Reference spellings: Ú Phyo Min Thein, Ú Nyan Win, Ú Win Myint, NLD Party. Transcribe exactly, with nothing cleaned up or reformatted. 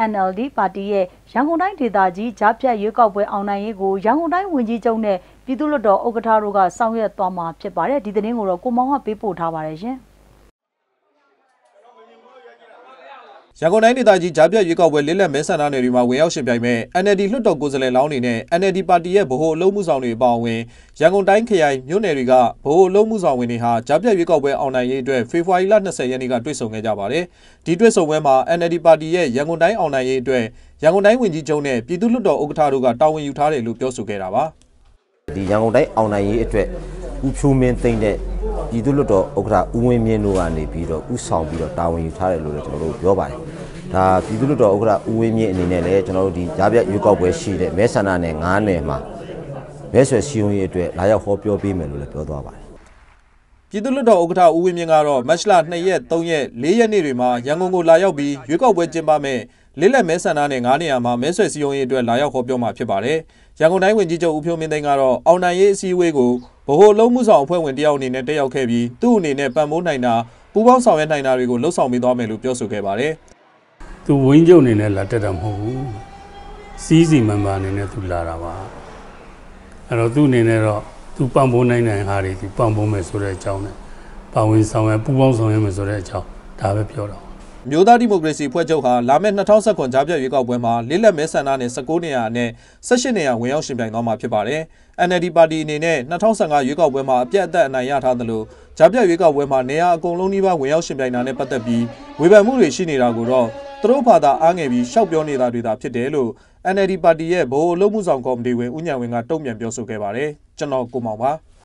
N L D Party ရဲ့ ရန်ကုန်တိုင်းဒေသကြီး ကြားဖြတ်ရွေးကောက်ပွဲအောင်နိုင်ရေးကို ရန်ကုန်တိုင်းဝန်ကြီးချုပ်နဲ့ ပြည်သူ့လွှတ်တော်ဥက္ကဋ္ဌတို့ကဆောင်ရွက်သွားမှာဖြစ်ပါတယ်။ဒီသတင်းကိုတော့ကိုမောင်ကပေးပို့ထားပါတယ်ရှင်။ ရန်ကုန်တိုင်းဒေသကြီးကြားဖြတ်ရွေးကောက်ပွဲလေးလက်မဲဆန္ဒနယ်တွေမှာဝင်ရောက်ရှင်ပြိုင်မဲ့ N L D လွှတ်တော်ကိုယ်စားလှယ်လောင်းတွေနဲ့ N L D ပါတီရဲ့ဗဟိုအလုပ်မှုဆောင်တွေအပါအဝင်ရန်ကုန်တိုင်းခရိုင်မြို့နယ်တွေကဗဟိုအလုပ်မှုဆောင်ဝင်တွေဟာကြားဖြတ်ရွေးကောက်ပွဲအောင်နိုင်ရေးအတွက်ဖေဖော်ဝါရီလ၂၀ရက်နေ့ကတွေ့ဆုံခဲ့ကြပါတယ်။ဒီတွေ့ဆုံပွဲမှာ N L D ပါတီရဲ့ရန်ကုန်တိုင်းအောင်နိုင်ရေးအတွက်ရန်ကုန်တိုင်းဝန်ကြီးချုပ်နဲ့ပြည်သူ့လွှတ်တော်ဥက္ကဋ္ဌတို့ကတာဝန်ယူထားတယ်လို့ပြောဆိုခဲ့တာပါ။ဒီရန်ကုန်တိုင်းအောင်နိုင်ရေးအတွက်ဦးဖြိုးမင်းသိန်းတဲ့ပြည်သူ့လွှတ်တော်ဥက္ကဋ္ဌဦးဝင်းမြင့်တို့ကနေပြီးတော့ဥဆောင်ပြီးတော့တာဝန်ယူထားတယ်လို့လည်းကျွန်တော်တို့ပြောပါတယ်။ဒါပြည်သူ့လွှတ်တော်ဥက္ကဋ္ဌဦးဝင်းမြင့်အနေနဲ့လည်းကျွန်တော်တို့ဒီကြားဖြတ်ရွေးကောက်ပွဲရှိတဲ့မဲဆန္ဒနယ်၅နယ်မှာမဲဆွယ်စည်းရုံးရေးအတွက်လာရောက်ဟောပြောပေးမယ်လို့လည်းပြောသွားပါတယ်။ပြည်သူ့လွှတ်တော်ဥက္ကဋ္ဌဦးဝင်းမြင့်ကတော့မတ်လ၂ရက်၊၃ရက်၊၄ရက်နေ့တွေမှာရန်ကုန်ကိုလာရောက်ပြီးရွေးကောက်ပွဲကျင်းပမယ်လေးလက်မဲဆန္ဒနယ်၅နေရာမှာမဲဆွယ်စည်းရုံးရေးအတွက်လာရောက်ဟောပြောမှာဖြစ်ပါတယ်။ရန်ကုန်တိုင်းဝန်ကြီးချုပ်ဦးဖြိုးမင်းသိန်းကတော့အောင်နိုင်ရေးအစည်းအဝေးကိုဗဟိုလုံးမှုဆောင်အဖွဲ့ဝင်တယောက်အနေနဲ့တက်ရောက်ခဲ့ပြီးသူ့အနေနဲ့ပံ့ပိုးနိုင်တာပူးပေါင်းဆောင်ရွက်နိုင်တာတွေကိုလှုပ်ဆောင်ပေးသွားမယ်လို့ပြောဆိုခဲ့ပါတယ်။သူဝန်ကြီးချုပ်အနေနဲ့လာတက်တာမဟုတ်ဘူး။စီးစီမန်ပါအနေနဲ့သူလာတာပါ။အဲ့တော့သူ့အနေနဲ့တော့သူပံ့ပိုးနိုင်တဲ့ဟာတွေသူပံ့ပိုးမယ်ဆိုတဲ့အကြောင်းနဲ့ပါဝင်ဆောင်ရွက်ပူးပေါင်းဆောင်ရွက်မယ်ဆိုတဲ့အကြောင်းဒါပဲပြောတော့မျိုးသားဒီမိုကရေစီဖွဲ့ချုပ်ဟာလာမယ့်၂၀၁၇ကြားဖြတ်ရွေးကောက်ပွဲမှာလေးလက်မဲဆန္ဒနယ်၁၉နေရာနဲ့၁၈နေရာဝင်ရောက်ရှင်ပြိုင်သွားမှာဖြစ်ပါတယ်။ N L D ပါတီအနေနဲ့၂၀၁၅ရွေးကောက်ပွဲမှာအပြတ်အသတ်အနိုင်ရထားသလိုကြားဖြတ်ရွေးကောက်ပွဲမှာနေရာအကုန်လုံးနှိပါဝင်ရောက်ရှင်ပြိုင်တာနဲ့ပတ်သက်ပြီးဝေဖန်မှုတွေရှိနေတာကိုတော့သူတို့ဘာသာအားငယ်ပြီးရှောက်ပြောနေတာတွေသာဖြစ်တယ်လို့ N L D ပါတီရဲ့ဗဟိုအလုပ်မှုဆောင်ကော်မတီဝင်ဦးညံဝင်းကတုံ့ပြန်ပြောဆိုခဲ့ပါတယ်။ကျွန်တော်ကိုမောင်ပါ။